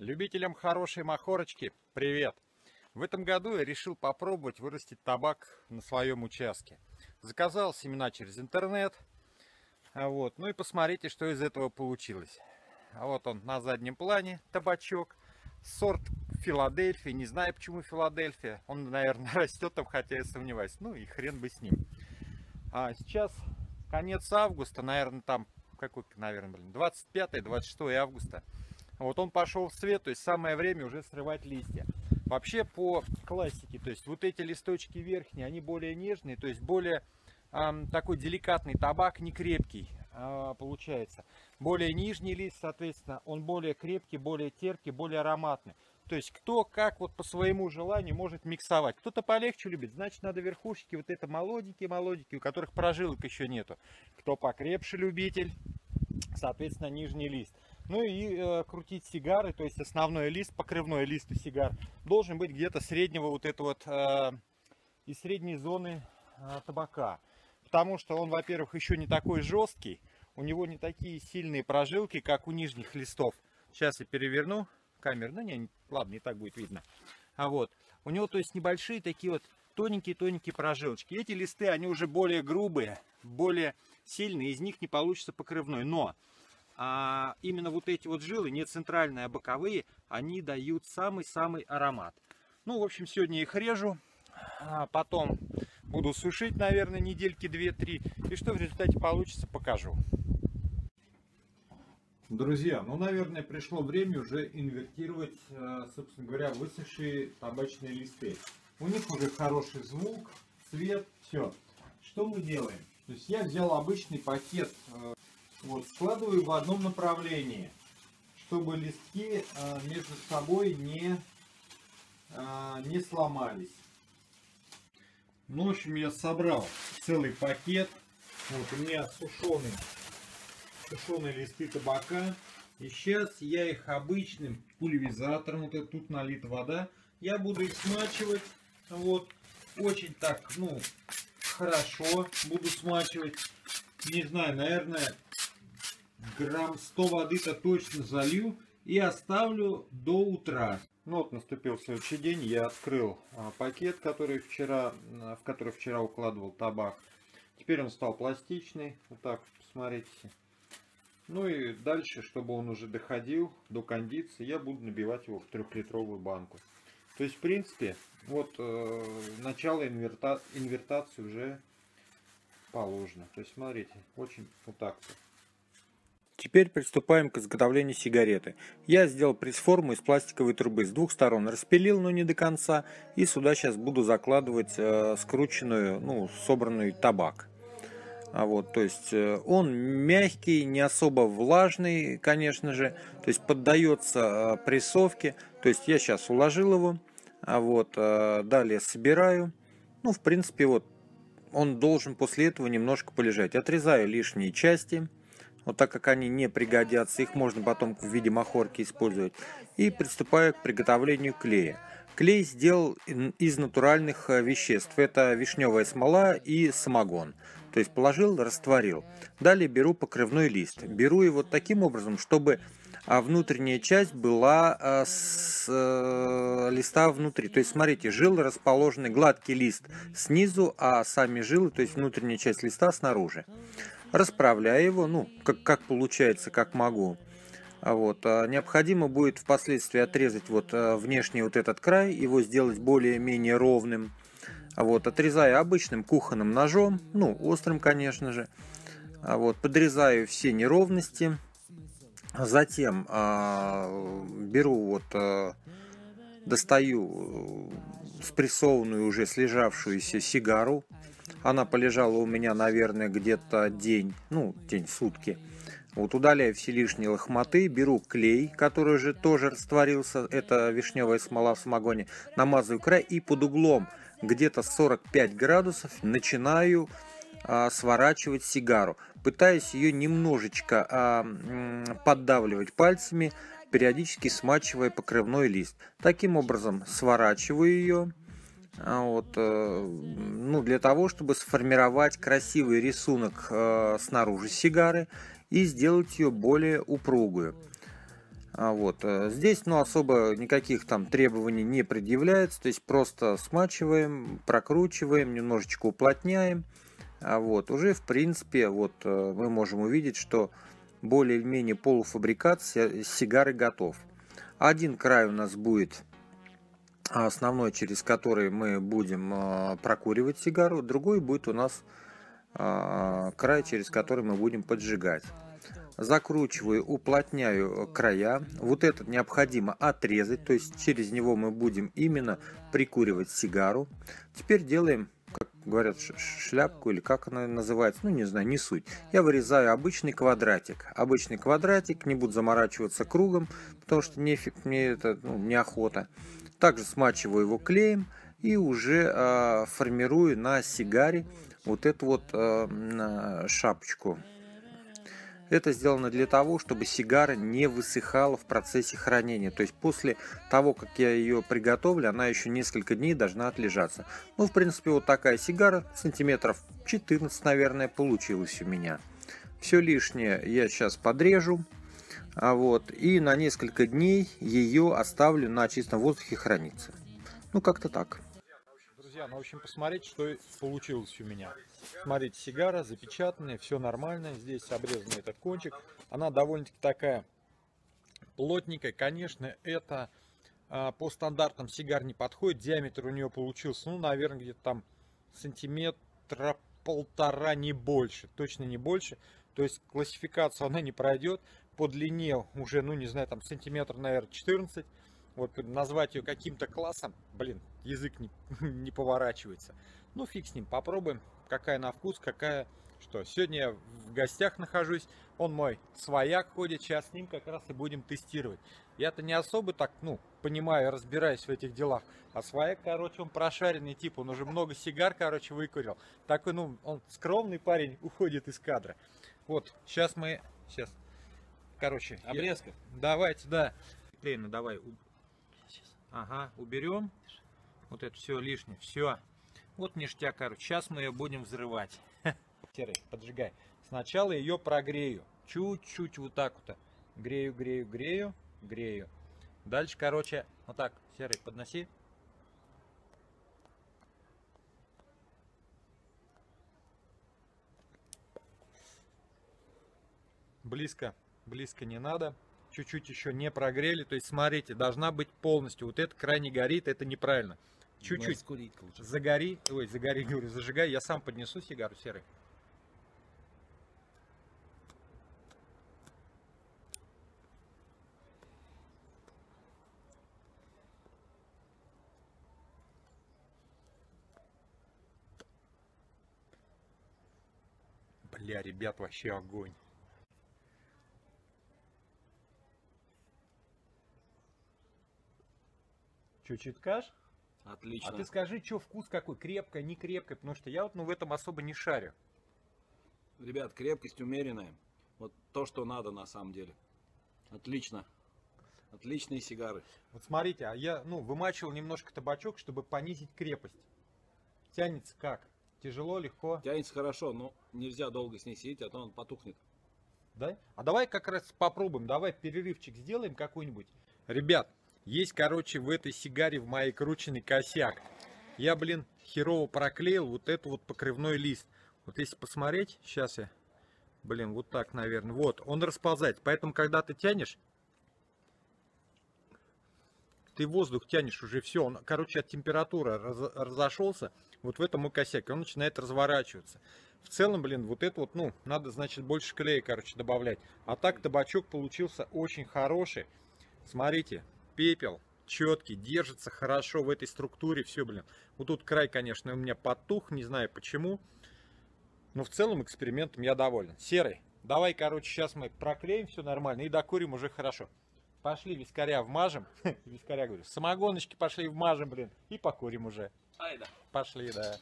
Любителям хорошей махорочки привет! В этом году я решил попробовать вырастить табак на своем участке. Заказал семена через интернет. Вот. Ну и посмотрите, что из этого получилось. Вот он на заднем плане, табачок. Сорт Филадельфия. Не знаю, почему Филадельфия. Он, наверное, растет там, хотя я сомневаюсь. Ну и хрен бы с ним. А сейчас конец августа, наверное, там какой-то, наверное, 25-26 августа. Вот он пошел в цвет, то есть самое время уже срывать листья. Вообще по классике, то есть вот эти листочки верхние, они более нежные, то есть более такой деликатный табак, не крепкий получается. Более нижний лист, соответственно, он более крепкий, более терпкий, более ароматный. То есть кто как вот по своему желанию может миксовать. Кто-то полегче любит, значит надо верхушки, вот это молоденькие, у которых прожилок еще нету. Кто покрепше любитель, соответственно, нижний лист. Ну и крутить сигары, то есть основной лист, покрывной лист у сигар должен быть где-то среднего вот этого вот, из средней зоны табака. Потому что он, во-первых, еще не такой жесткий, у него не такие сильные прожилки, как у нижних листов. Сейчас я переверну камеру, ну не, ладно, не так будет видно. А вот, у него то есть небольшие такие вот тоненькие прожилочки. Эти листы, они уже более грубые, более сильные, из них не получится покрывной, но... А именно вот эти вот жилы, не центральные, а боковые, они дают самый-самый аромат. Ну, в общем, сегодня их режу, а потом буду сушить, наверное, недельки 2-3. И что в результате получится, покажу. Друзья, ну, наверное, пришло время уже инвертировать, собственно говоря, высохшие табачные листы. У них уже хороший звук, цвет, все. Что мы делаем? То есть я взял обычный пакет... Вот, складываю в одном направлении, чтобы листки между собой не сломались. Ну, в общем, я собрал целый пакет. Вот у меня сушеные листы табака. И сейчас я их обычным пульверизатором, вот это, тут налита вода, я буду их смачивать. Вот, очень так, ну, хорошо буду смачивать. Не знаю, наверное... Грамм 100 воды-то точно залью и оставлю до утра. Ну вот наступил следующий день, я открыл пакет, в который вчера укладывал табак. Теперь он стал пластичный, вот так, посмотрите. Ну и дальше, чтобы он уже доходил до кондиции, я буду набивать его в 3-литровую банку. То есть, в принципе, вот начало инвертации уже положено. То есть, смотрите, очень вот так вот. Теперь приступаем к изготовлению сигареты. Я сделал пресс-форму из пластиковой трубы. С двух сторон распилил, но не до конца. И сюда сейчас буду закладывать скрученную, ну, собранный табак. А вот, то есть он мягкий, не особо влажный, конечно же. То есть поддается прессовке. То есть я сейчас уложил его. А вот, далее собираю. Ну, в принципе, вот он должен после этого немножко полежать. Отрезаю лишние части. Вот так как они не пригодятся, их можно потом в виде махорки использовать. И приступаю к приготовлению клея. Клей сделал из натуральных веществ. Это вишневая смола и самогон. То есть положил, растворил. Далее беру покрывной лист. Беру его таким образом, чтобы внутренняя часть была с листа внутри. То есть смотрите, жилы расположены, гладкий лист снизу, а сами жилы, то есть внутренняя часть листа снаружи. Расправляю его, ну, как получается, как могу. Вот. Необходимо будет впоследствии отрезать вот внешний вот этот край, его сделать более-менее ровным. Вот. Отрезаю обычным кухонным ножом, ну, острым, конечно же. Вот. Подрезаю все неровности. Затем беру, вот, достаю спрессованную уже слежавшуюся сигару. Она полежала у меня, наверное, где-то день, ну, сутки. Вот, удаляю все лишние лохмоты, беру клей, который же тоже растворился, это вишневая смола в самогоне, намазываю край и под углом где-то 45 градусов начинаю сворачивать сигару. Пытаюсь ее немножечко поддавливать пальцами, периодически смачивая покрывной лист. Таким образом сворачиваю ее. Вот, ну, для того, чтобы сформировать красивый рисунок снаружи сигары и сделать ее более упругую. Вот. Здесь, ну, особо никаких там требований не предъявляется, то есть просто смачиваем, прокручиваем, немножечко уплотняем. Вот. Уже, в принципе, вот мы можем увидеть, что более-менее полуфабрикат сигары готов. Один край у нас будет основной, через который мы будем прокуривать сигару, другой будет у нас край, через который мы будем поджигать. Закручиваю, уплотняю края. Вот этот необходимо отрезать, то есть через него мы будем именно прикуривать сигару. Теперь делаем, как говорят, шляпку, или как она называется, ну не знаю, не суть. Я вырезаю обычный квадратик, не буду заморачиваться кругом, потому что нефиг мне это, ну, неохота. Также смачиваю его клеем и уже формирую на сигаре вот эту вот шапочку. Это сделано для того, чтобы сигара не высыхала в процессе хранения. То есть после того, как я ее приготовлю, она еще несколько дней должна отлежаться. Ну, в принципе, вот такая сигара, сантиметров 14, наверное, получилась у меня. Все лишнее я сейчас подрежу. Вот, и на несколько дней ее оставлю на чистом воздухе храниться. Ну, как-то так. Друзья, ну, в общем, посмотрите, что получилось у меня. Смотрите, сигара запечатанная, все нормально. Здесь обрезанный этот кончик. Она довольно-таки такая плотненькая. Конечно, это по стандартам сигар не подходит. Диаметр у нее получился, ну, наверное, где-то там сантиметра полтора, не больше. Точно не больше. То есть классификацию она не пройдет. По длине уже, ну, не знаю, там сантиметр, наверное, 14. Вот назвать ее каким-то классом, блин, язык не поворачивается. Ну, фиг с ним, попробуем, какая на вкус, какая что. Сегодня я в гостях нахожусь, он мой свояк ходит, сейчас с ним как раз и будем тестировать. Я-то не особо так, ну, понимаю, разбираюсь в этих делах, а свояк, короче, он прошаренный тип, он уже много сигар, короче, выкурил. Такой, ну, он скромный парень, уходит из кадра. Вот, сейчас мы, сейчас, короче, обрезка. Давайте, да, Лена, давай, ага, уберем вот это все лишнее, все. Вот ништяк, короче, сейчас мы ее будем взрывать. Серый, поджигай. Сначала ее прогрею, чуть-чуть вот так вот. Грею. Дальше, короче, вот так, Серый, подноси. Близко, близко не надо. Чуть-чуть еще не прогрели, то есть смотрите, должна быть полностью, вот этот край не горит, это неправильно. Чуть-чуть загори, ой, загори, говорю, зажигай, я сам поднесу сигару, Серый. Бля, ребят, вообще огонь. Чуть-чуть каш. Отлично. А ты скажи, что вкус какой? Крепкая, не крепкая? Потому что я вот, ну, в этом особо не шарю. Ребят, крепкость умеренная. Вот то, что надо на самом деле. Отлично. Отличные сигары. Вот смотрите, а я, ну, вымачивал немножко табачок, чтобы понизить крепость. Тянется как? Тяжело, легко? Тянется хорошо, но нельзя долго с ней сидеть, а то он потухнет. Да? А давай как раз попробуем. Давай перерывчик сделаем какой-нибудь. Ребят. Есть, короче, в этой сигаре в моей крученный косяк. Я, блин, херово проклеил вот этот вот покрывной лист. Вот если посмотреть, сейчас я, блин, вот так, наверное. Вот, он расползается. Поэтому, когда ты тянешь, ты воздух тянешь уже, все. Он, короче, от температуры разошелся. Вот в этом мой косяк. Он начинает разворачиваться. В целом, блин, вот это вот, ну, надо, значит, больше клея, короче, добавлять. А так табачок получился очень хороший. Смотрите. Пепел четкий, держится хорошо в этой структуре, все, блин. Вот тут край, конечно, у меня потух, не знаю почему. Но в целом экспериментом я доволен. Серый, давай, короче, сейчас мы проклеим все нормально и докурим уже хорошо. Пошли вискаря вмажем. Вискаря, говорю, самогоночки пошли вмажем, блин, и покурим уже. Пошли, да.